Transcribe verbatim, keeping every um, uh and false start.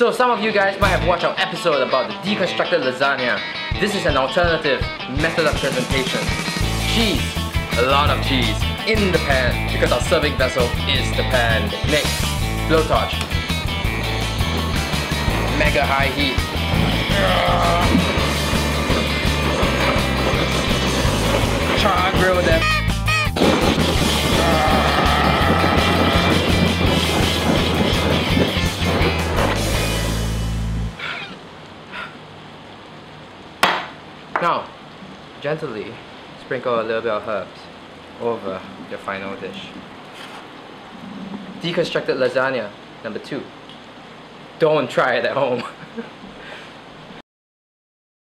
So some of you guys might have watched our episode about the deconstructed lasagna. This is an alternative method of presentation. Cheese, a lot of cheese, in the pan, because our serving vessel is the pan. Next, blowtorch. Mega high heat. Char grill them. Now, gently sprinkle a little bit of herbs over your final dish. Deconstructed lasagna, number two. Don't try it at home.